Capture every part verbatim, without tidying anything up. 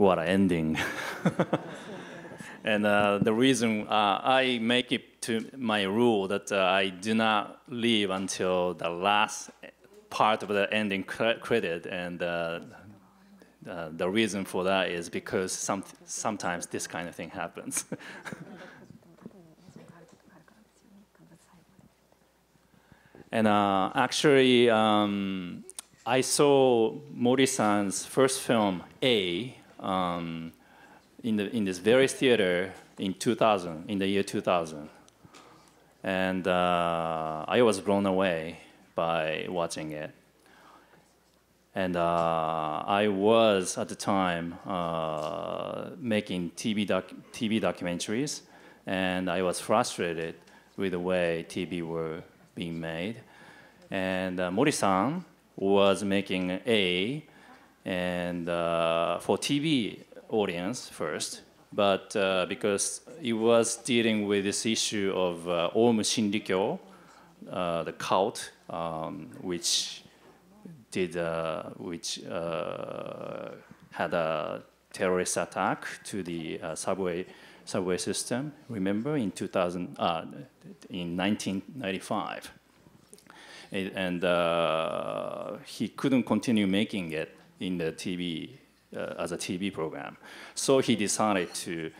what an ending. And uh, the reason uh, I make it to my rule that uh, I do not leave until the last part of the ending cre credit, and uh, uh, the reason for that is because some sometimes this kind of thing happens. And uh, actually, um, I saw Mori-san's first film, A, um, in, the, in this very theater in two thousand, in the year two thousand. And uh, I was blown away by watching it. And uh, I was, at the time, uh, making T V, doc T V documentaries, and I was frustrated with the way T V were being made. And uh, Mori-san was making A, and uh, for T V audience first, but uh, because it was dealing with this issue of uh, Ohm Shinrikyo, uh, the cult, um, which did, uh, which uh, had a terrorist attack to the uh, subway subway system. Remember in two thousand, uh, in nineteen ninety-five. And uh, he couldn't continue making it in the T V, uh, as a T V program. So he decided to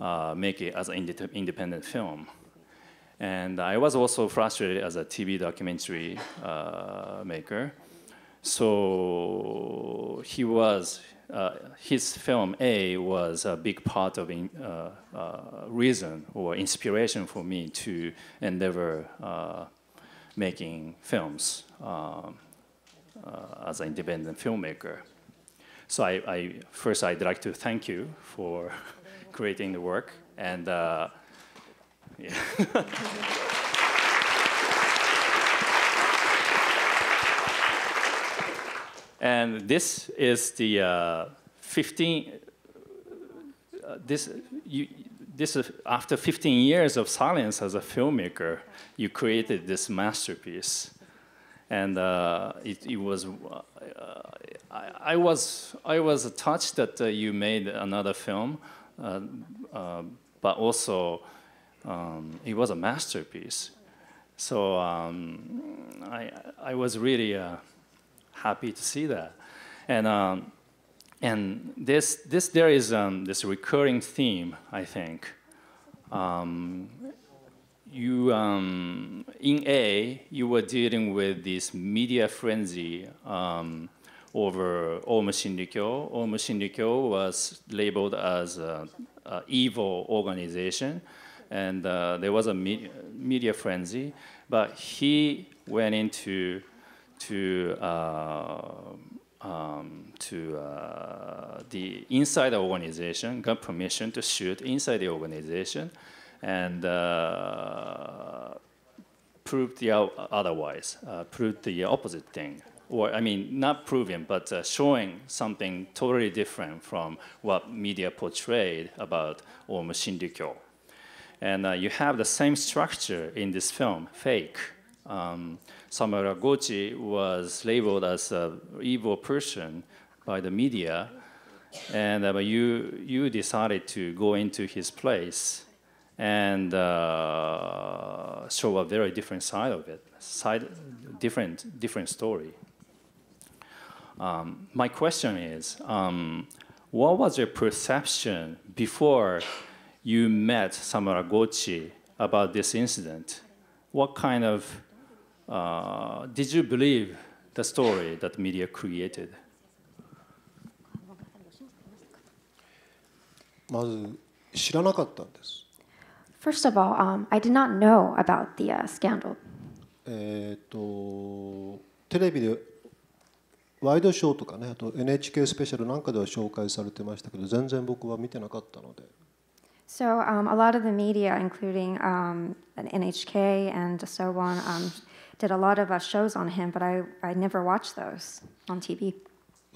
uh, make it as an ind independent film. And I was also frustrated as a T V documentary uh, maker. So he was, uh, his film A was a big part of in, uh, uh, reason or inspiration for me to endeavor uh, making films um, uh, as an independent filmmaker. So I, I, first I'd like to thank you for creating the work, and uh, yeah. And this is the uh, fifteen. Uh, this you. This is after fifteen years of silence as a filmmaker, you created this masterpiece, and uh, it, it was. Uh, I, I was I was touched that uh, you made another film, uh, uh, but also um, it was a masterpiece. So um, I I was really uh, happy to see that, and. Um, And this, this, there is um, this recurring theme, I think. Um, you, um, in A, you were dealing with this media frenzy um, over Ohm Shinrikyo. Ohm Shinrikyo was labeled as an evil organization, and uh, there was a media, media frenzy. But he went into to. Uh, Um, to uh, the inside the organization, got permission to shoot inside the organization, and uh, proved the otherwise, uh, proved the opposite thing, or I mean, not proving, but uh, showing something totally different from what media portrayed about Ohm Shinrikyo. And uh, you have the same structure in this film, Fake. Um, Samaragochi was labeled as an evil person by the media, and uh, you, you decided to go into his place and uh, show a very different side of it, side, different, different story. Um, my question is, um, what was your perception before you met Samaragochi about this incident? What kind of Uh, did you believe the story that media created? まず知らなかったんです。 First of all, um, I did not know about the uh, scandal. えっと、テレビでワイドショーとかね、あと N H K スペシャルなんかでは紹介されてましたけど、全然僕は見てなかったので。 So um, a lot of the media, including um, N H K and so on, um, did a lot of uh, shows on him, but I, I never watched those on T V.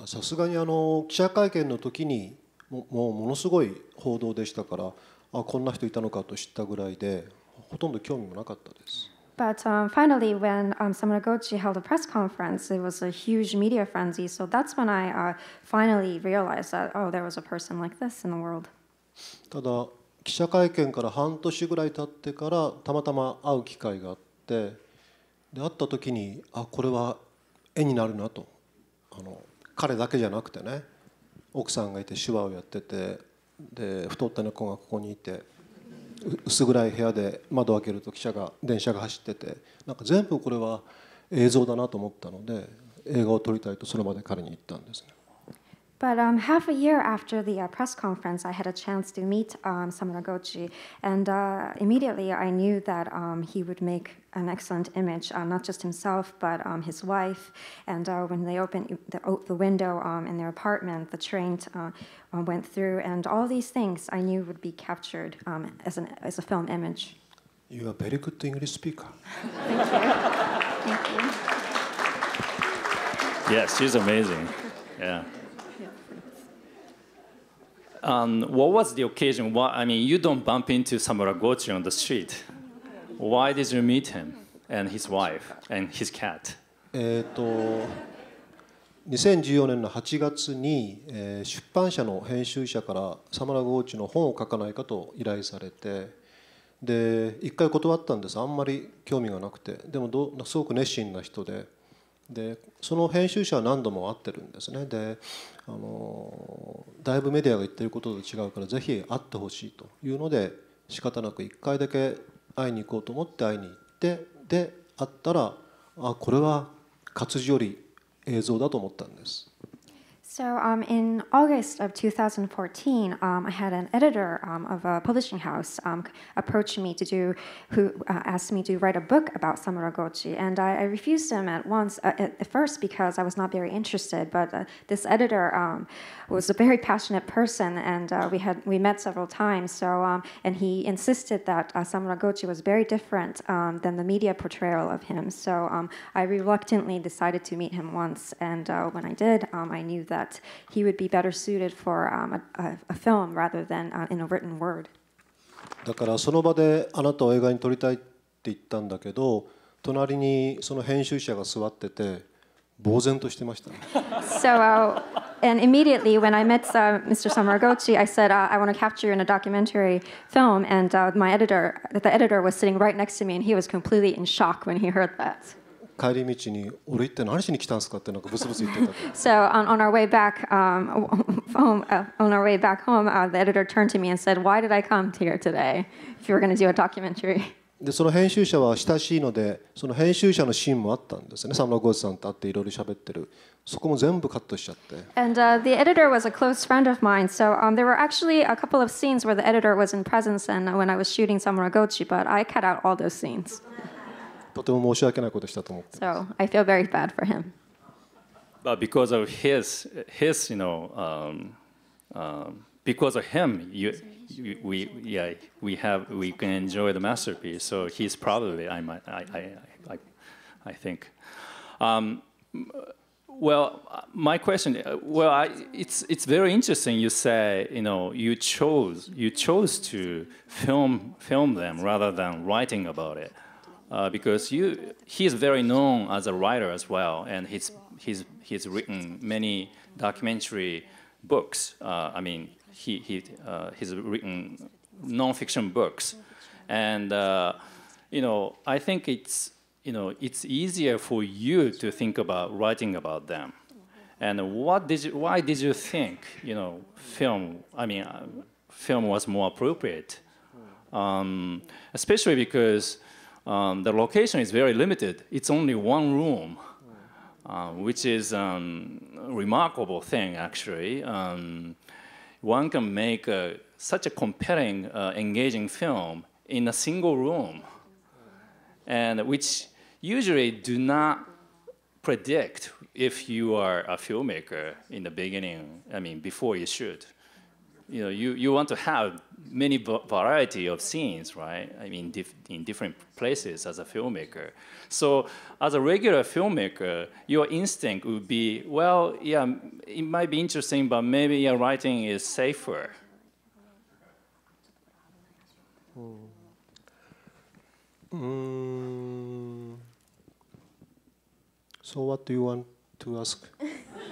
さすがにあの記者会見の時にもうものすごい報道でしたから、あこんな人いたのかと知ったぐらいで、ほとんど興味もなかったです。But um, finally, when um, Samaraguchi held a press conference, it was a huge media frenzy. So that's when I uh, finally realized that, oh, there was a person like this in the world. ただ、記者会見から半年ぐらい経ってからたまたま会う機会があって、で、会った時に、あ、これは絵になるなと。あの、彼だけじゃなくてね、奥さんがいて手話をやってて、で、太った猫がここにいて。薄暗い部屋で窓を開けると記者が電車が走っててなんか全部これは映像だなと思ったので映画を撮りたいとその場で彼に言ったんですね。But um, half a year after the uh, press conference, I had a chance to meet um, Samaraguchi, and uh, immediately I knew that um, he would make an excellent image, uh, not just himself, but um, his wife. And uh, when they opened the, the window um, in their apartment, the train uh, went through, and all these things I knew would be captured um, as, an, as a film image. You are a very good English speaker. Thank you. Thank you. Yes, she's amazing. Yeah. Um, what was the occasion? Why, I mean, you don't bump into Samaraguchi on the street. Why did you meet him and his wife and his cat? えっと、にせんじゅうよねんのはちがつに、えー、出版社の編集者からサムラゴーチの本を書かないかと依頼されて、で一回断ったんです。あんまり興味がなくて、でもどすごく熱心な人で。でその編集者は何度も会ってるんですね。であのだいぶメディアが言ってることと違うからぜひ会ってほしいというので仕方なくいっかいだけ会いに行こうと思って会いに行ってで会ったらあこれは活字より映像だと思ったんです。So um, in August of two thousand fourteen, um, I had an editor um, of a publishing house um, approach me to do, who uh, asked me to write a book about Samaraguchi, and I, I refused him at once uh, at first because I was not very interested. But uh, this editor um, was a very passionate person, and uh, we had we met several times. So um, and he insisted that uh, Samaraguchi was very different um, than the media portrayal of him. So um, I reluctantly decided to meet him once, and uh, when I did, um, I knew that. He would be better suited for um, a, a film rather than uh, in a written word. だからその場であなたを映画に撮りたいって言ったんだけど、隣にその編集者が座ってて呆然としてましたね。So, uh, and immediately when I met uh, Mister Samaraguchi, I said, uh, I want to capture you in a documentary film, and uh, my editor, the editor, was sitting right next to me, and he was completely in shock when he heard that. 帰り道に俺って何しに来たんですかってなんかブツブツ言ってた。So on on our way back um home on our way back home, the editor turned to me and said, "Why did I come here today? If you were going to do a documentary." でその編集者は親しいので、その編集者のシーンもあったんですね。サムラゴーチさんと会っていろいろ喋ってる。そこも全部カットしちゃって。And the editor was a close friend of mine, so um there were actually a couple of scenes where the editor was in presence and when I was shooting Samaraguchi, but I cut out all those scenes. とても申し訳ないことしたと思ってます。So I feel very bad for him. But because of his, his, you know, um, um, because of him, you, you, we, yeah, we have, we can enjoy the masterpiece. So he's probably, I, might, I, I, I, I think. Um, well, my question, well, I, it's, it's very interesting. You say, you know, you chose, you chose to film, film them rather than writing about it. Uh, because you, he's very known as a writer as well, and he's he's he's written many documentary books. Uh, I mean, he he uh, he's written nonfiction books, and uh, you know, I think it's you know it's easier for you to think about writing about them. And what did you, why did you think you know film? I mean, uh, film was more appropriate, um, especially because. Um, the location is very limited. It's only one room, uh, which is um, a remarkable thing, actually. Um, one can make a, such a compelling, uh, engaging film in a single room, and which usually do not predict if you are a filmmaker in the beginning, I mean, before you shoot. You know, you, you want to have many variety of scenes, right? I mean, dif in different places as a filmmaker. So as a regular filmmaker, your instinct would be, well, yeah, it might be interesting, but maybe yeah, writing is safer. Mm. So what do you want to ask?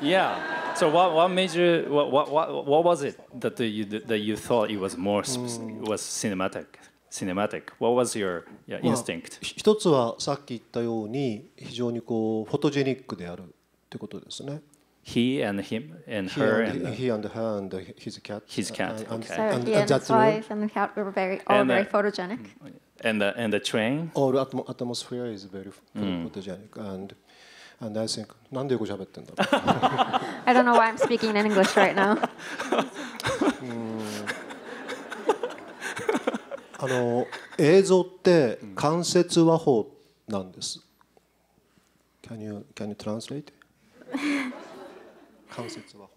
Yeah. So what what made you what what what, what was it that you that you thought it was more mm. was cinematic cinematic? What was your yeah, instinct? 一つはさっき言ったように非常にこうフォトジェニックであるってことですね。 He and him and her and he and her and his cat. His cat. Okay. He and his wife and the cat were very all very photogenic. And the and the train. All atmosphere is very photogenic and and I think. I don't know why I'm speaking in English right now. あの映像って間接和法なんです。Can you can you translate? 間接和法。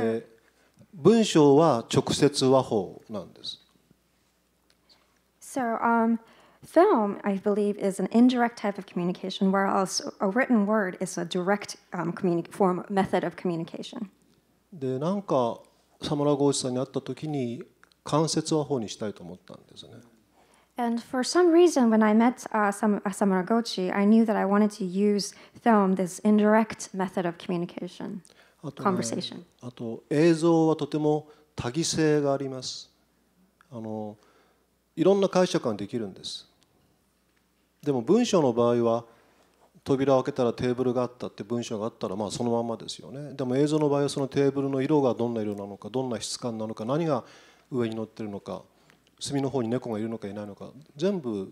で、文章は直接和法なんです。So, um, film, I believe, is an indirect type of communication, whereas a written word is a direct um, form method of communication. で、なんかサムラゴーチさんに会った時に間接和法にしたいと思ったんですね。 And for some reason, when I met uh, Sam uh, Samaragochi, I knew that I wanted to use film, this indirect method of communication, conversation. あと映像はとても多義性があります。あのいろんな解釈ができるんです。でも文章の場合は扉を開けたらテーブルがあったって文章があったらまあそのまんまですよね。でも映像の場合はそのテーブルの色がどんな色なのか、どんな質感なのか、何が上に乗ってるのか。 隅の方に猫がいるのかいないのか全部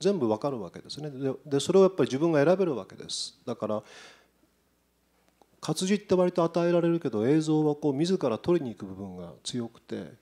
全部わかるわけですね。で、でそれをやっぱり自分が選べるわけです。だから活字って割と与えられるけど映像はこう自ら取りに行く部分が強くて、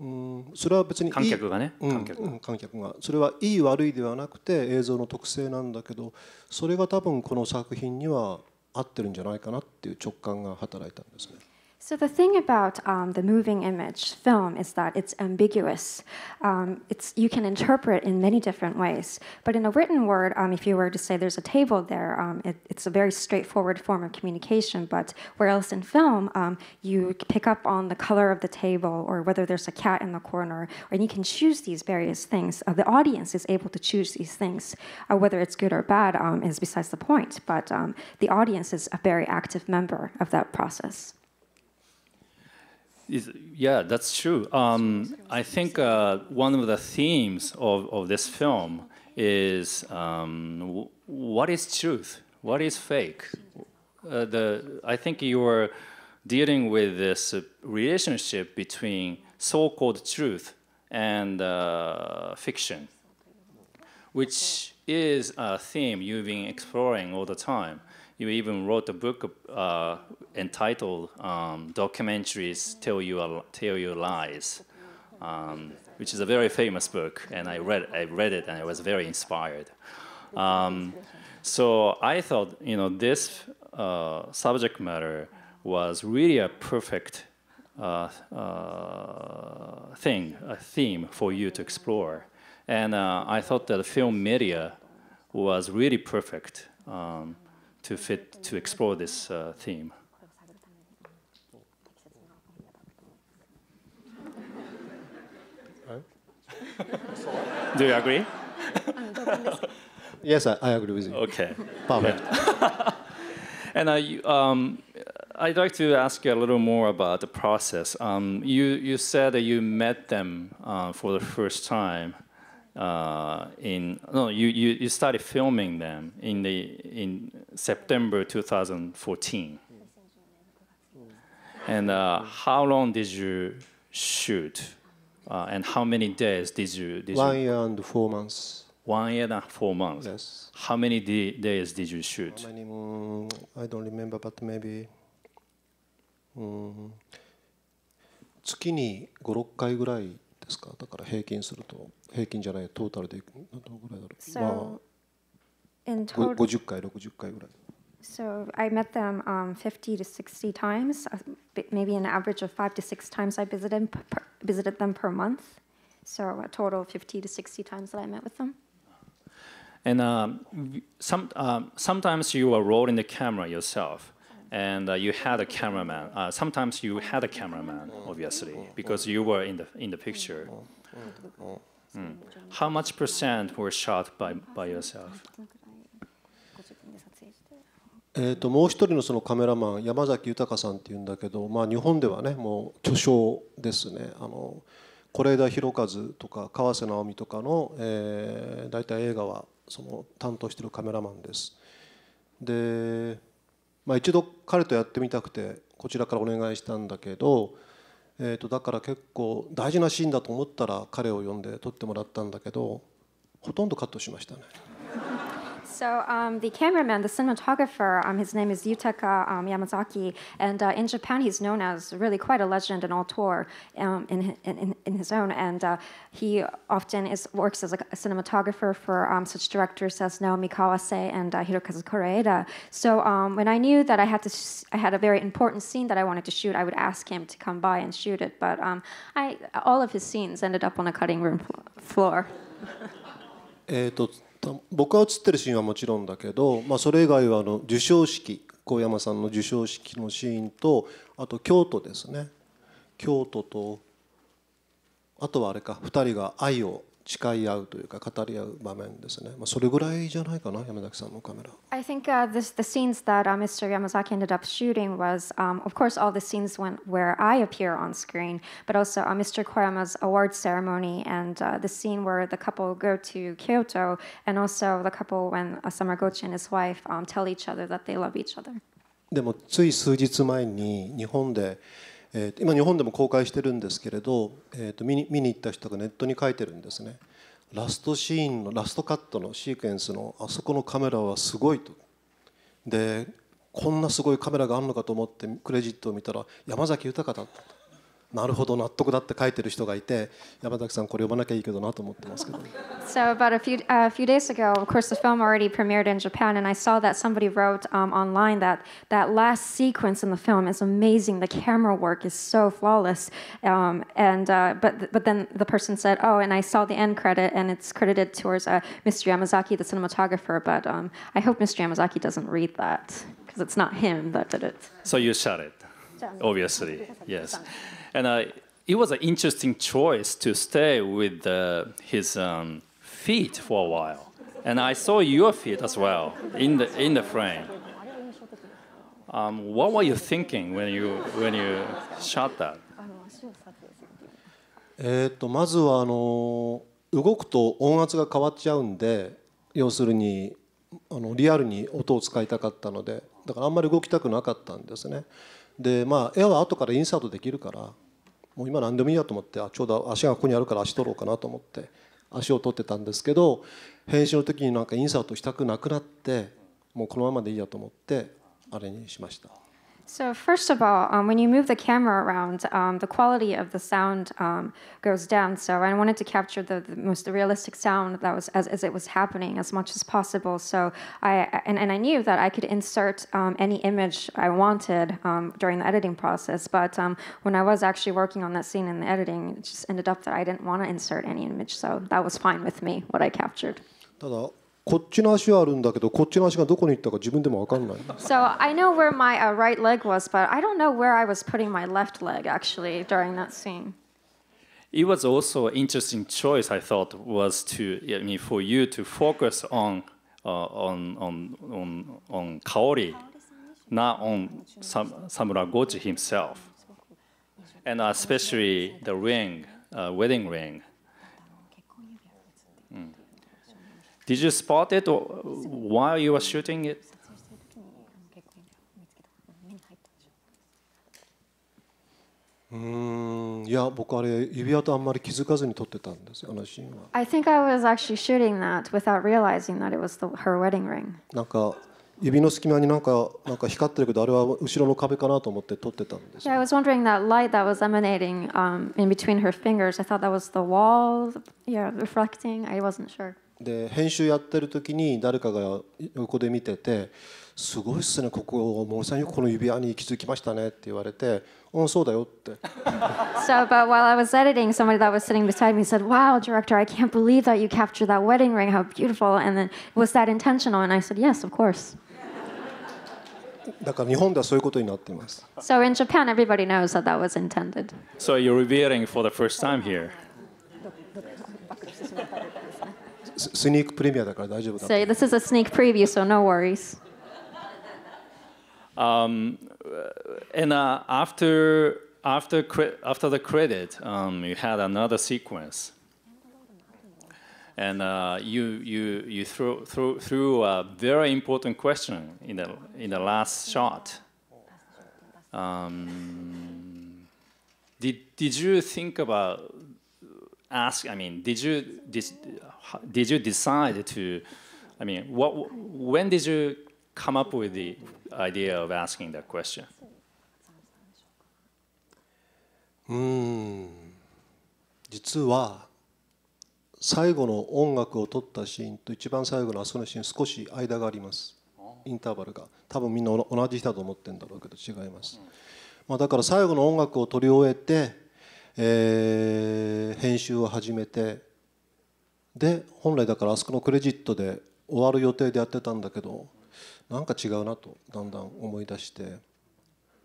うん、それは別に観客がね、観客が、うん、観客がそれはいい悪いではなくて映像の特性なんだけど、それが多分この作品には合ってるんじゃないかなっていう直感が働いたんですね。 So the thing about um, the moving image film is that it's ambiguous. Um, it's, you can interpret in many different ways. But in a written word, um, if you were to say there's a table there, um, it, it's a very straightforward form of communication. But where else in film, um, you pick up on the color of the table or whether there's a cat in the corner. And you can choose these various things. Uh, the audience is able to choose these things. Uh, whether it's good or bad um, is besides the point. But um, the audience is a very active member of that process. Is, yeah, that's true. Um, I think uh, one of the themes of, of this film is um, w what is truth? What is fake? Uh, the, I think you are dealing with this relationship between so-called truth and uh, fiction, which is a theme you've been exploring all the time. You even wrote a book uh, entitled um, "Documentaries Tell You Tell You Lies," um, which is a very famous book, and I read I read it and I was very inspired. Um, so I thought, you know, this uh, subject matter was really a perfect uh, uh, thing, a theme for you to explore, and uh, I thought that the film media was really perfect. Um, to fit to explore this uh, theme. Do you agree? Yes, I, I agree with you. Okay, perfect. And I, um, I'd like to ask you a little more about the process. Um, you you said that you met them uh, for the first time. Uh, in no, you, you you started filming them in the in September two thousand fourteen, and uh, how long did you shoot, uh, and how many days did you? Did One you, year and four months. One year and four months. Yes. How many days did you shoot? How many, um, I don't remember, but maybe. Um, 月にfive, six回ぐらいですか。だから平均すると。 平均じゃないトータルで何度ぐらいだろう。fifty回、sixty回ぐらい。So I met them um, fifty to sixty times, maybe an average of five to six times I visited visited them per month. So a total of fifty to sixty times that I met with them. And um, some um, sometimes you were rolling the camera yourself. And uh, you had a cameraman. Uh, sometimes you had a cameraman, obviously, because you were in the in the picture. Mm. How much percent were shot by, by yourself? えっともう一人のそのカメラマン山崎豊さんっていうんだけど、まあ日本ではねもう巨匠ですね。あの是枝裕和とか河瀬直美とかのえー、大体映画はその担当しているカメラマンです。で、まあ一度彼とやってみたくてこちらからお願いしたんだけど、えっとだから結構大事なシーンだと思ったら彼を呼んで撮ってもらったんだけど、ほとんどカットしましたね。So um, the cameraman, the cinematographer, um, his name is Yutaka um, Yamazaki, and uh, in Japan he's known as really quite a legend and auteur um, in, in, in his own, and uh, he often is, works as a cinematographer for um, such directors as Naomi Kawase and uh, Hirokazu Koreeda. So um, when I knew that I had to, I had a very important scene that I wanted to shoot, I would ask him to come by and shoot it, but um, I, all of his scenes ended up on a cutting room floor. 僕が写ってるシーンはもちろんだけど、まあ、それ以外はあの授賞式神山さんの授賞式のシーンとあと京都ですね京都とあとはあれかふたりが愛を誓い合うというか語り合う場面ですね。まあ、それぐらいじゃないかな山崎さんのカメラ。I think、uh, this, the scenes that、uh, Mr. Yamazaki ended up shooting was、um, of course all the scenes when, where I appear on screen, but also、uh, Mr. Koyama's award ceremony and、uh, the scene where the couple go to Kyoto, and also the couple when、uh, Samaguchi and his wife、um, tell each other that they love each other. でもつい数日前に日本でえー、今日本でも公開してるんですけれど、えー、と見に見に行った人がネットに書いてるんですね。ラストシーンのラストカットのシークエンスのあそこのカメラはすごいと。でこんなすごいカメラがあるのかと思ってクレジットを見たら山崎豊だったなるほど納得だって書いてる人がいて山崎さんこれ読まなきゃいいけどなと思ってますけど、ね。So about a few a few days ago, of course, the film already premiered in Japan, and I saw that somebody wrote um, online that that last sequence in the film is amazing. The camera work is so flawless, um, and uh, but but then the person said, oh, and I saw the end credit, and it's credited towards uh, Mr. Yamazaki, the cinematographer. But um, I hope Mr. Yamazaki doesn't read that because it's not him that did it. So you shot it, obviously, yes. And uh, it was an interesting choice to stay with uh, his um, feet for a while. And I saw your feet as well in the in the frame. Um, what were you thinking when you when you shot that? えっとまずはあの動くと音圧が変わっちゃうんで、要するにあのリアルに音を使いたかったので、だからあんまり動きたくなかったんですね。でまあ、絵は後からインサートできるからもう今何でもいいやと思ってあちょうど足がここにあるから足取ろうかなと思って足を取ってたんですけど編集の時になんかインサートしたくなくなってもうこのままでいいやと思ってあれにしました。So first of all, um, when you move the camera around, um, the quality of the sound um, goes down. So I wanted to capture the, the most realistic sound that was as, as it was happening as much as possible. So I and, and I knew that I could insert um, any image I wanted um, during the editing process. But um, when I was actually working on that scene in the editing, it just ended up that I didn't want to insert any image. So that was fine with me, what I captured. こっちの足はあるんだけど、こっちの足がどこに行ったか自分でもわかんない。So I know where my right leg was, but I don't know where I was putting my left leg actually during that scene. It was also an interesting choice. I thought was to, I mean, for you to focus on uh, on on on on Kaori, not on Sam Samuragochi himself, and especially the ring, uh, wedding ring. Did you spot it or while you were shooting it? I think I was actually shooting that without realizing that it was the, her wedding ring. なんか指の隙間になんかなんか光ってるけどあれは後ろの壁かなと思って撮ってたんです。Yeah, I was wondering that light that was emanating um, in between her fingers. I thought that was the wall, yeah, reflecting. I wasn't sure. で編集やってる時に誰かが横で見てて「すごいっすねここ森さんよくこの指輪に気づきましたね」って言われて「うんそうだよ」って。So, but while I was editing, somebody that was sitting beside me said, "Wow, director, I can't believe that you captured that wedding ring. How beautiful!" And then was that intentional? And I said, "Yes, of course." だから日本ではそういうことになっています。So in Japan, everybody knows that that was intended. So you're revealing for the first time here. sneak preview だから大丈夫だ。So this is a sneak preview, so no worries. Um, and uh, after after after the credit, um, you had another sequence, and uh, you you you threw threw threw a very important question in the in the last shot. Um, did did you think about ask? I mean, did you did, did you decide to? I mean, what when did you come up with the idea of asking that question? Um, 実は最後の音楽を取ったシーンと一番最後のあそこのシーン少し間があります。インターバルが多分みんな同じ人だと思ってるんだろうけど違います。まあだから最後の音楽を取り終えて、えー、編集を始めてで本来だからあそこのクレジットで終わる予定でやってたんだけどなんか違うなとだんだん思い出して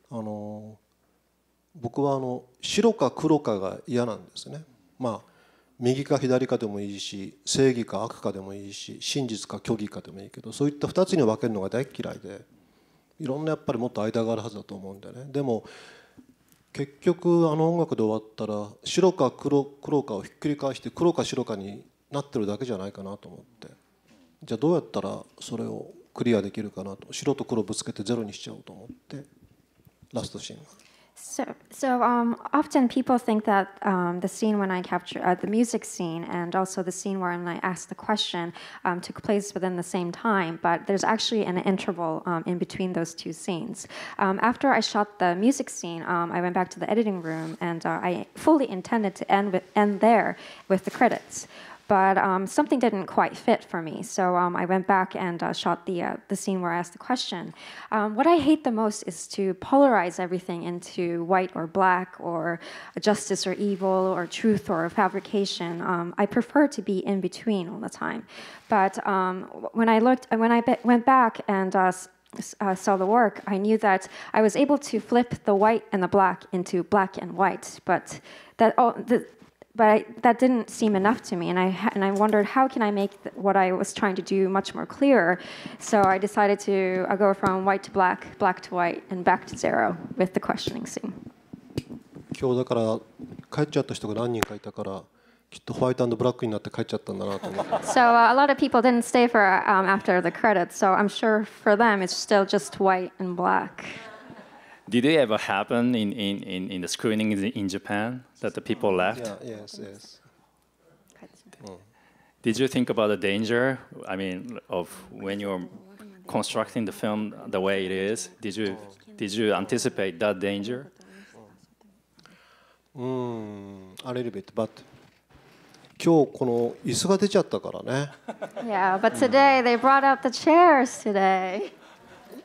あの僕はあの白か黒かが嫌なんですね。まあ右か左かでもいいし正義か悪かでもいいし真実か虚偽かでもいいけどそういったふたつに分けるのが大嫌いでいろんなやっぱりもっと間があるはずだと思うんだよね。でも結局あの音楽で終わったら白か 黒, 黒かをひっくり返して黒か白かになってるだけじゃないかなと思ってじゃあどうやったらそれをクリアできるかなと白と黒ぶつけてゼロにしちゃおうと思ってラストシーンが。So, so um, often people think that um, the scene when I capture uh, the music scene and also the scene where I ask the question um, took place within the same time, but there's actually an interval um, in between those two scenes. Um, after I shot the music scene, um, I went back to the editing room and uh, I fully intended to end, with, end there with the credits. But um, something didn't quite fit for me, so um, I went back and uh, shot the, uh, the scene where I asked the question. Um, what I hate the most is to polarize everything into white or black, or justice or evil, or truth or fabrication. Um, I prefer to be in between all the time. But um, when I looked, when I went back and uh, Uh, saw the work, I knew that I was able to flip the white and the black into black and white, but that all the But I, that didn't seem enough to me, and I, and I wondered how can I make what I was trying to do much more clearer. So I decided to uh, go from white to black, black to white, and back to zero with the questioning scene. 今日だから帰っちゃった人が何人かいたから、きっとホワイト&ブラックになって帰っちゃったんだなと思って。So、uh, a lot of people didn't stay for、um, after the credits, so I'm sure for them it's still just white and black. Did it ever happen in, in, in, in the screening in Japan that the people left? Yeah, yes, yes. Did you think about the danger, I mean, of when you're constructing the film the way it is? Did you, did you anticipate that danger? Mm, a little bit, but... 今日この椅子が出ちゃったからね。Yeah, but today they brought out the chairs today.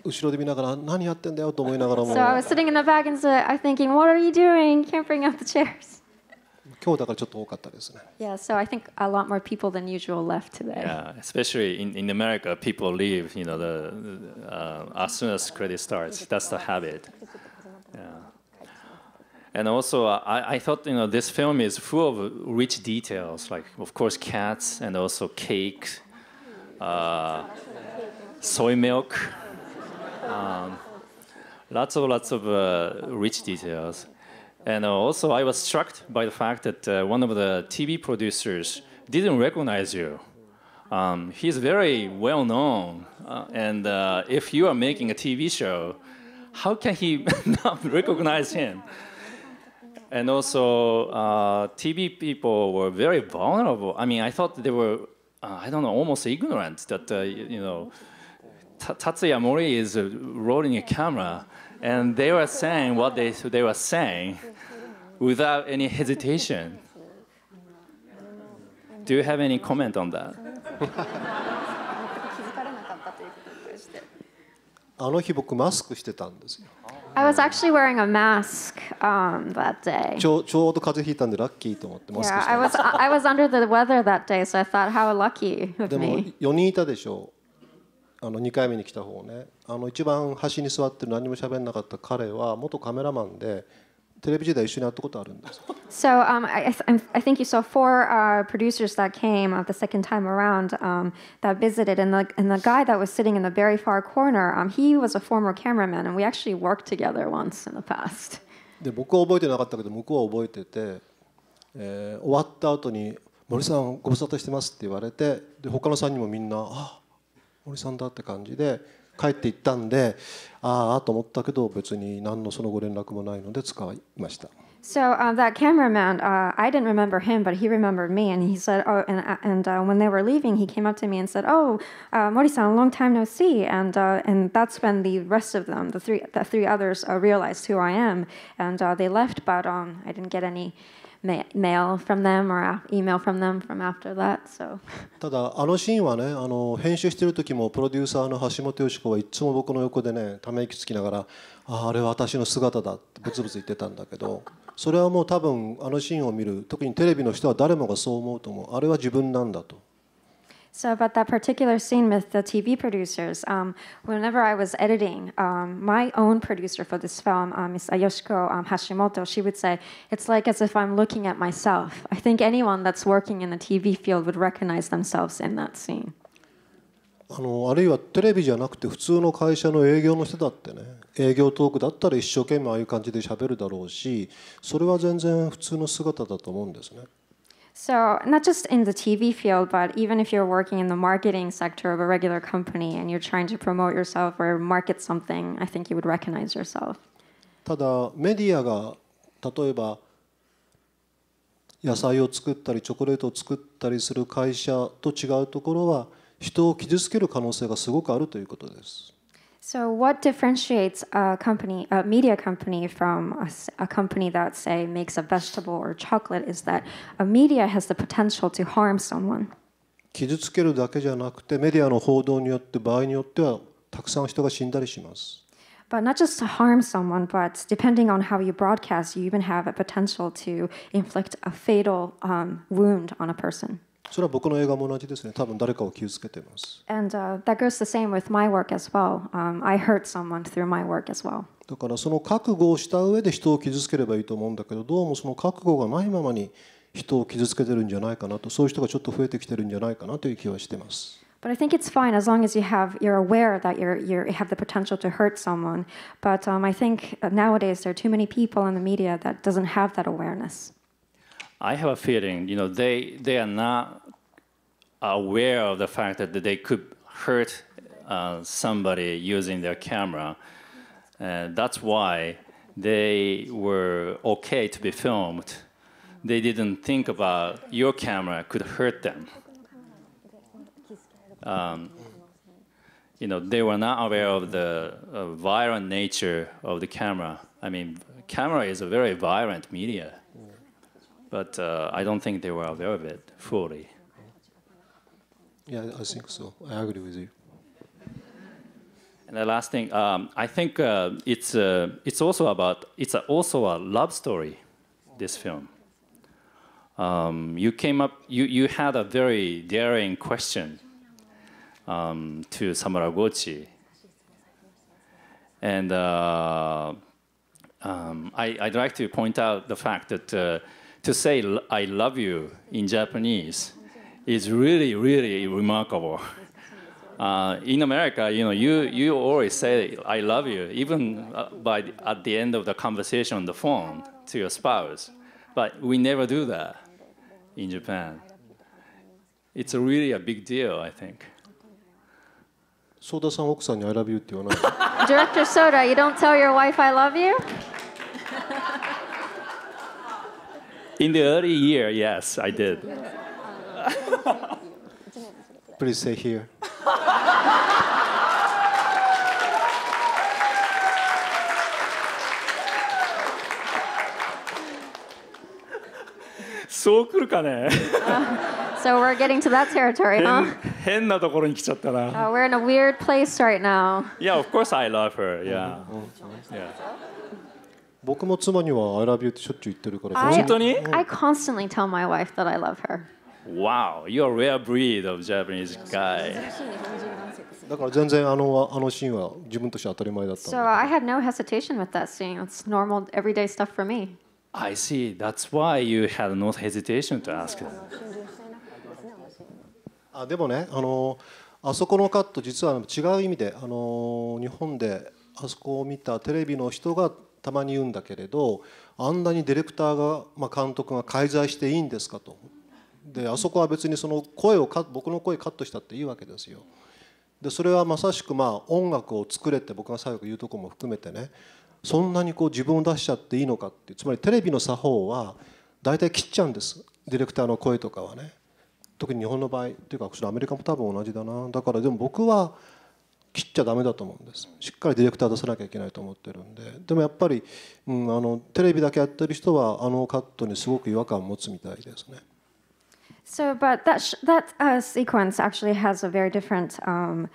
後ろで見ながら何やってんだよと思いながらも。So I was sitting in the back and I thinking, what are you doing? Can't bring up the chairs. 今日だからちょっと多かったですね。Yeah, so I think a lot more people than usual left today. Yeah, especially in in America, people leave, you know, the uh, as soon as credit starts. That's the habit. Yeah. And also, uh, I, I thought, you know, this film is full of rich details, like of course cats and also cake, uh, soy milk. Um, lots of lots of uh, rich details, and uh, also I was struck by the fact that uh, one of the T V producers didn't recognize you. Um, he's very well known, uh, and uh, if you are making a T V show, how can he not recognize him? And also, uh, T V people were very vulnerable. I mean, I thought they were, uh, I don't know, almost ignorant that uh, you, you know. Tatsuya Mori is uh, rolling a camera, and they were saying what they, they were saying without any hesitation. Do you have any comment on that? あの日僕マスクしてたんですよ。 I was actually wearing a mask um, that day. ちょうど風邪ひいたんでラッキーと思ってマスクしてた。 Yeah, I was, I was under the weather that day, so I thought, how lucky of me. でもよにんいたでしょう。あのにかいめに来た方ねあの一番端に座ってる何も喋んなかった彼は元カメラマンで So um, I, th I think you saw four uh, producers that came uh, the second time around um, that visited, and the, and the guy that was sitting in the very far corner, um, he was a former cameraman, and we actually worked together once in the past. So uh, that cameraman, uh, I didn't remember him, but he remembered me, and he said, oh, and, and uh, when they were leaving, he came up to me and said, oh, uh, Mori-san, long time no see, and uh, and that's when the rest of them, the three, the three others, uh, realized who I am, and uh, they left, but um, I didn't get any ma mail from them or email from them from after that, so. ただあのシーンはね、あの編集してる時もプロデューサーの橋本芳子はいつも僕の横でね、ため息つきながら、あ、あれは私の姿だってブツブツ言ってたんだけど。それはもう多分あのシーンを見る、特にテレビの人は誰もがそう思うと思う。あれは自分なんだと。 So about that particular scene with the T V producers, um, whenever I was editing, um, my own producer for this film, um, Miss Ayoshiko um, Hashimoto, she would say, it's like as if I'm looking at myself. I think anyone that's working in the T V field would recognize themselves in that scene. あの、あるいはテレビじゃなくて普通の会社の営業の人だってね、営業トークだったら一生懸命ああいう感じで喋るだろうし、それは全然普通の姿だと思うんですね。 So, not just in the T V field, but even if you're working in the marketing sector of a regular company and you're trying to promote yourself or market something, I think you would recognize yourself. ただメディアが例えば野菜を作ったりチョコレートを作ったりする会社と違うところは人を傷つける可能性がすごくあるということです。 So what differentiates a company, a media company, from a, a company that, say, makes a vegetable or chocolate is that a media has the potential to harm someone. 傷つけるだけじゃなくて、メディアの報道によって場合によってはたくさん人が死んだりします。But not just to harm someone, but depending on how you broadcast, you even have a potential to inflict a fatal um, wound on a person. それは僕の映画も同じですね。多分誰かを傷つけています。And that goes the same with my work as well. I hurt someone through my work as well. だからその覚悟をした上で人を傷つければいいと思うんだけど、どうもその覚悟がないままに人を傷つけてるんじゃないかなと、そういう人がちょっと増えてきてるんじゃないかなという気はしています。But I think it's fine as long as you have, you're aware that you're, you have the potential to hurt someone. But um, I think nowadays there are too many people in the media that doesn't have that awareness. I have a feeling, you know, they they are not aware of the fact that they could hurt uh, somebody using their camera, and that's why they were okay to be filmed. They didn't think about your camera could hurt them. Um, you know, they were not aware of the uh, violent nature of the camera. I mean, camera is a very violent media. But uh, I don't think they were aware of it fully. Yeah, I think so. I agree with you. And the last thing, um, I think uh, it's uh, it's also about it's a, also a love story. This film. Um, you came up, you you had a very daring question um, to Samaraguchi, and uh, um, I I'd like to point out the fact that. Uh, To say "I love you" in Japanese is really, really remarkable. Uh, in America, you know, you you always say "I love you" even uh, by the, at the end of the conversation on the phone to your spouse, but we never do that in Japan. It's a really a big deal, I think. Soda-san, 奥さんに "I love you" って言わない。 Director Soda, you don't tell your wife "I love you"? In the early year, yes, I did. Please stay here. So we're getting to that territory, huh? Uh, we're in a weird place right now. Yeah, of course I love her, yeah. Yeah. 僕も妻には I love you ってしょっちゅう言ってるから。本当に I constantly tell my wife that I love her. Wow, you're a rare breed of Japanese guy. だから全然あのあのシーンは自分として当たり前だった。So I had no hesitation with that scene. It's normal everyday stuff for me. I see. That's why you had no hesitation to ask. あ、でもね、あのあそこのカット実は違う意味であの日本であそこを見たテレビの人がたまに言うんだけれど、あんなにディレクターが、まあ、監督が介在していいんですかと。で、あそこは別にその声をカ僕の声カットしたっていいわけですよ。で、それはまさしくまあ音楽を作れって僕が最後言うとこも含めてね、そんなにこう自分を出しちゃっていいのかって、つまりテレビの作法は大体切っちゃうんです、ディレクターの声とかはね。特に日本の場合というか、それアメリカも多分同じだな。だからでも僕は切っちゃダメだと思うんです。しっかりディレクター出さなきゃいけないと思ってるんで。でもやっぱり、うん、あのテレビだけやってる人はあのカットにすごく違和感を持つみたいですね。So, but that sh that uh, sequence actually has a very different um,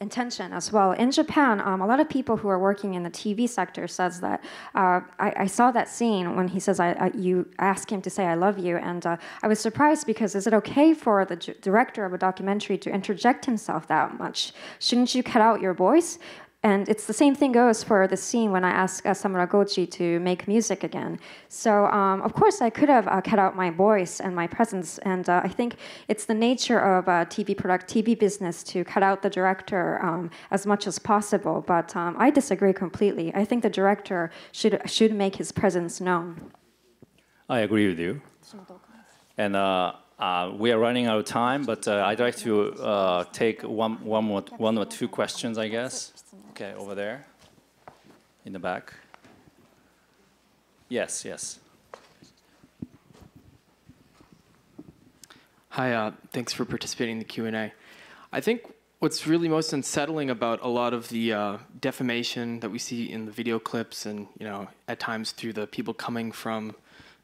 intention as well. In Japan, um, a lot of people who are working in the T V sector says that uh, I, I saw that scene when he says, "I, I you ask him to say I love you," and uh, I was surprised because is it okay for the director of a documentary to interject himself that much? Shouldn't you cut out your voice? And it's the same thing goes for the scene when I asked uh, Samuragochi to make music again. So um, of course I could have uh, cut out my voice and my presence, and uh, I think it's the nature of uh, T V product, T V business to cut out the director um, as much as possible. But um, I disagree completely. I think the director should should make his presence known. I agree with you. And. Uh, Uh, we are running out of time, but uh, I'd like to uh, take one, one, more, one or two questions, I guess. Okay, over there, in the back. Yes, yes. Hi, uh, thanks for participating in the Q and A. I think what's really most unsettling about a lot of the uh, defamation that we see in the video clips, and you know, at times through the people coming from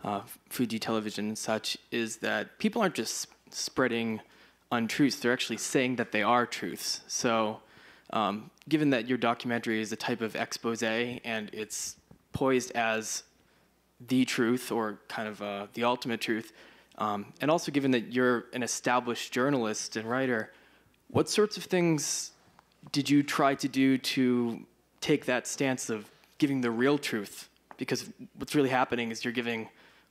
Uh, Fuji television and such, is that people aren't just spreading untruths, they're actually saying that they are truths. So um, given that your documentary is a type of expose and it's poised as the truth or kind of uh, the ultimate truth, um, and also given that you're an established journalist and writer, what sorts of things did you try to do to take that stance of giving the real truth? Because what's really happening is you're giving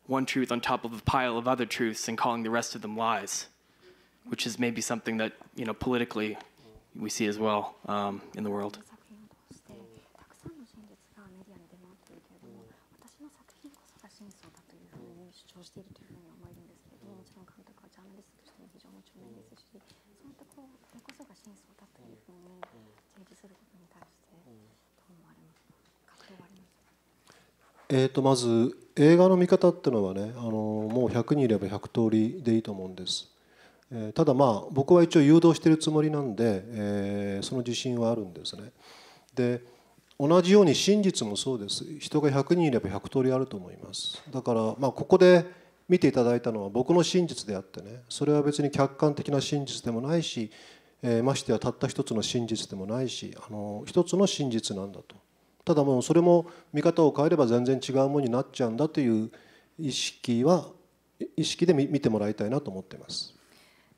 one truth on top of a pile of other truths and calling the rest of them lies, which is maybe something that, you know, politically we see as well um, in the world.えーとまず映画の見方っていうのはね、あのもうひゃくにんいればひゃく通りでいいと思うんです。えー、ただまあ僕は一応誘導してるつもりなんで、えー、その自信はあるんですね。で、同じように真実もそうです。人がひゃくにんいればひゃく通りあると思います。だからまあここで見ていただいたのは僕の真実であってね、それは別に客観的な真実でもないし、えー、ましてやたった一つの真実でもないし、あの一つの真実なんだと。ただもうそれも見方を変えれば全然違うものになっちゃうんだという意識は意識で見てもらいたいなと思っています。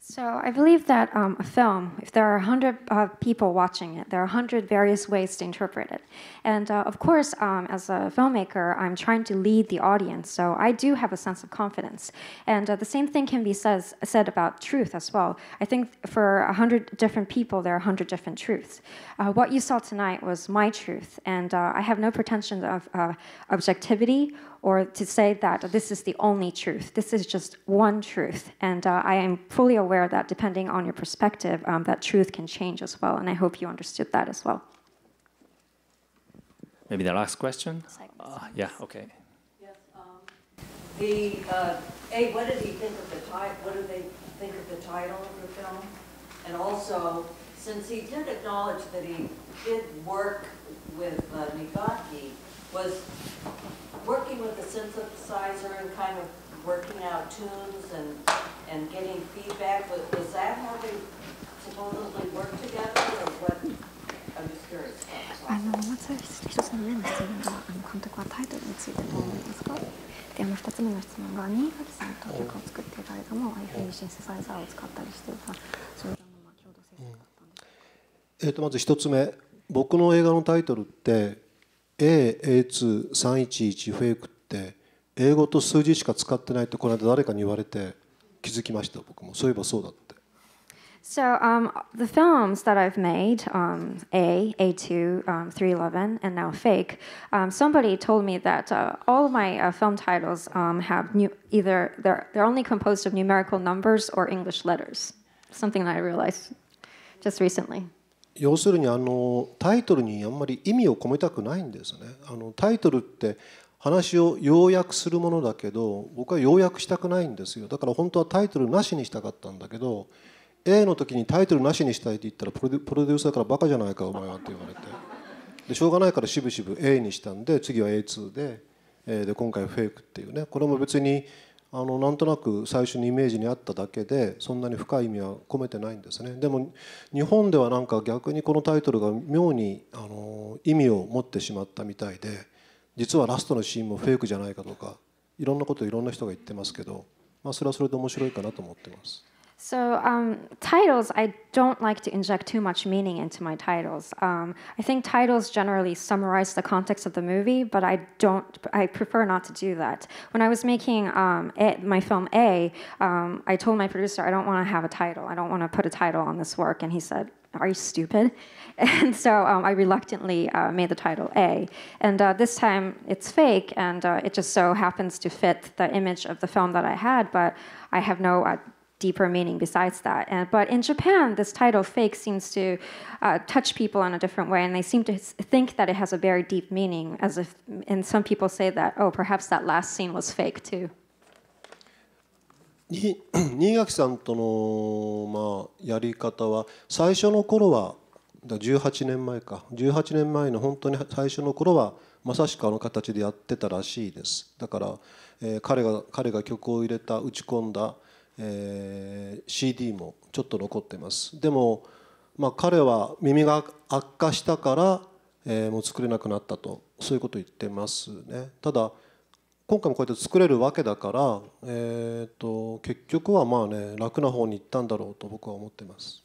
So I believe that um, a film, if there are one hundred uh, people watching it, there are one hundred various ways to interpret it. And uh, of course, um, as a filmmaker, I'm trying to lead the audience, so I do have a sense of confidence. And uh, the same thing can be says, said about truth as well. I think for one hundred different people, there are one hundred different truths. Uh, what you saw tonight was my truth, and uh, I have no pretension of uh, objectivity or to say that this is the only truth. This is just one truth, and uh, I am fully aware that depending on your perspective, um, that truth can change as well, and I hope you understood that as well. Maybe the last question? Uh, yeah, okay. Yes, um, the, uh, A, what did he think of the title? What do they think of the title of the film? And also, since he did acknowledge that he did work with uh, Nagaki, was working with a synthesizer and kind of working out tunes and, and getting feedback, was, was that how they supposedly worked together or what? I'm just curious. あの、まず一つ目の質問が、あの、監督はタイトルについてどう思いますか？で、あの、二つ目の質問が、新垣さんと曲を作っている間も、ああいうふうにシンセサイザーを使ったりしていた、それがまあ共同制作だったんですか？えー、とまずひとつめ、僕の映画のタイトルって「エーエーにーさんいちいち フェイク」って英語と数字しか使ってないってこの間誰かに言われて気づきました。僕もそういえばそうだって。 So um, the films that I've made, um, A, A two, um, three eleven, and now Fake, um, somebody told me that uh, all my uh, film titles um, have new, either they're, they're only composed of numerical numbers or English letters. Something that I realized just recently. 要するにあのタイトルにあんまり意味を込めたくないんですね。あのタイトルって話を要約するものだけど、僕は要約したくないんですよ。だから本当はタイトルなしにしたかったんだけど。 A の時にタイトルなしにしたいって言ったらプロデューサーからバカじゃないかお前はって言われて、でしょうがないからしぶしぶ A にしたんで、次は エーツー で、で今回はフェイクっていうね。これも別にあのなんとなく最初にイメージにあっただけで、そんなに深い意味は込めてないんですね。でも日本ではなんか逆にこのタイトルが妙にあの意味を持ってしまったみたいで、実はラストのシーンもフェイクじゃないかとかいろんなこといろんな人が言ってますけど、まあ、それはそれで面白いかなと思ってます。 So um, titles, I don't like to inject too much meaning into my titles. Um, I think titles generally summarize the context of the movie, but I don't. I prefer not to do that. When I was making um, it, my film A, um, I told my producer I don't want to have a title. I don't want to put a title on this work, and he said, "Are you stupid?" And so um, I reluctantly uh, made the title A. And uh, this time it's Fake, and uh, it just so happens to fit the image of the film that I had, but I have no. Uh, deeper meaning besides that. And, but in Japan, this title, Fake, seems to uh, touch people in a different way, and they seem to think that it has a very deep meaning, as if, and some people say that, oh, perhaps that last scene was fake, too. 新垣さんとの、まあ、やり方は、最初の頃は、じゅうはちねんまえか、じゅうはちねんまえの本当に最初の頃は、まさしくあの形でやってたらしいです。だから、えー、彼が、彼が曲を入れた、打ち込んだ、 えー、シーディー もちょっと残ってます。でも、まあ、彼は耳が悪化したから、えー、もう作れなくなったと、そういうことを言ってますね。ただ今回もこうやって作れるわけだから、えー、と結局はまあね、楽な方に行ったんだろうと僕は思ってます。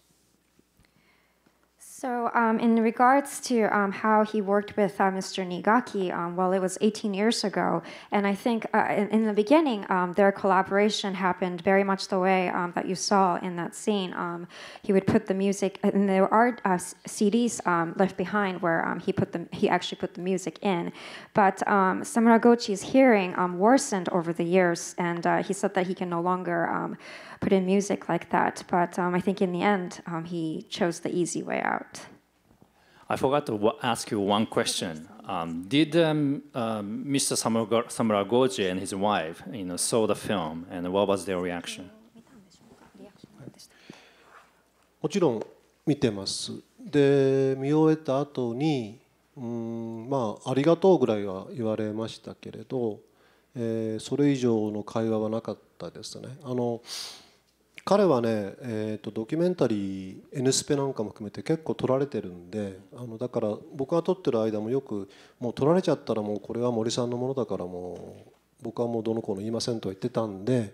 So um, in regards to um, how he worked with uh, Mister Nigaki, um, well, it was eighteen years ago, and I think uh, in, in the beginning um, their collaboration happened very much the way um, that you saw in that scene. Um, he would put the music, and there are uh, C Ds um, left behind where um, he put the, he actually put the music in. But um, Samuragochi's hearing um, worsened over the years, and uh, he said that he can no longer um, put in music like that. But um, I think in the end um, he chose the easy way out. I forgot to ask you one question. Um, did um, um, Mister Samuragochi and his wife, you know, saw the film, and what was their reaction? もちろん見てます。で、見終えた後に、うん、まあありがとうぐらいは言われましたけれど、えー、それ以上の会話はなかったですね。あの。 彼はね、えーと、ドキュメンタリー、Nスペなんかも含めて結構撮られてるんで、あのだから僕が撮ってる間もよく、もう撮られちゃったらもうこれは森さんのものだからもう僕はもうどの子の言いませんとは言ってたんで、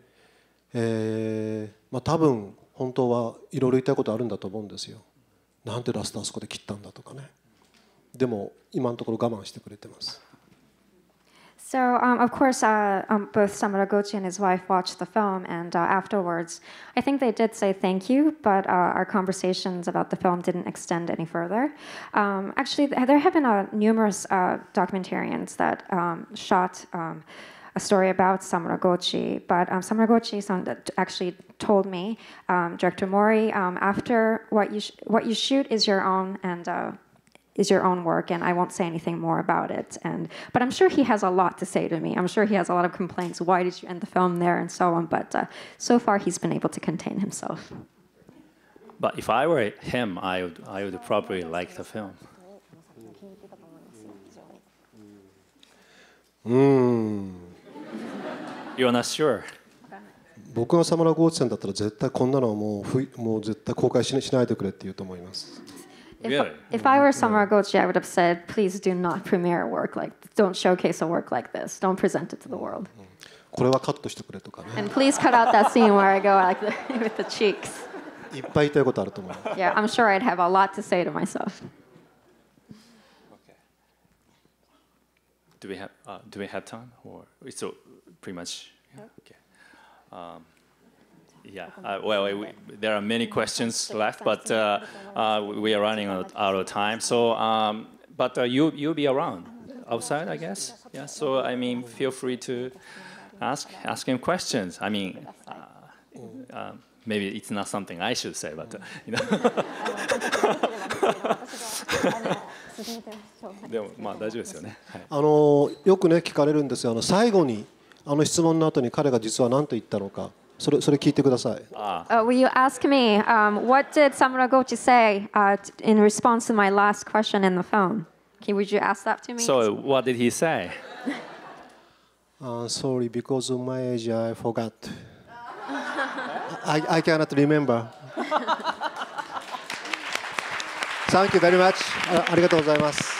えー、まあ多分本当はいろいろ言いたいことあるんだと思うんですよ。なんでラストあそこで切ったんだとかね。でも今のところ我慢してくれてます。 So, um, of course, uh, um, both Samuragochi and his wife watched the film, and uh, afterwards, I think they did say thank you, but uh, our conversations about the film didn't extend any further. Um, actually, there have been uh, numerous uh, documentarians that um, shot um, a story about Samuragochi, but um, Samuragochi-san actually told me, um, Director Mori, um, after what you, sh what you shoot is your own, and uh, is your own work, and I won't say anything more about it. And but I'm sure he has a lot to say to me. I'm sure he has a lot of complaints. Why did you end the film there, and so on. But uh, so far, he's been able to contain himself. But if I were him, I would I would probably like the film. Hmm. You're not sure. 僕がサムラゴーチさんだったら絶対こんなのはもうもう絶対公開しないでくれって言うと思います。 If, really? if I were Samuragochi, I would have said, please do not premiere work like, don't showcase a work like this. Don't present it to the world. And please cut out that scene where I go like the, with the cheeks. いっぱい言いたいことあると思う。Yeah, I'm sure I'd have a lot to say to myself. Okay. Do we have uh, do we have time or it's all pretty much? Yeah. Okay. Um, yeah. Uh, well, we, there are many questions left, but uh, uh, we are running out of time. So, um, but uh, you you'll be around outside, I guess. Yeah. So, I mean, feel free to ask ask him questions. I mean. Uh, uh, Maybe it's not something I should say, but uh, you know. でもまあ大丈夫ですよね。あのよくね聞かれるんですよ。あの最後にあの質問の後に彼が実は何と言ったのか、それそれ聞いてください。ああ。Will you ask me what did Samuragochi say in response to my last question in the phone? Can would you ask that to me? So what did he say? Sorry, because of my age, I forgot. I, I cannot remember. Thank you very much. ありがとうございます。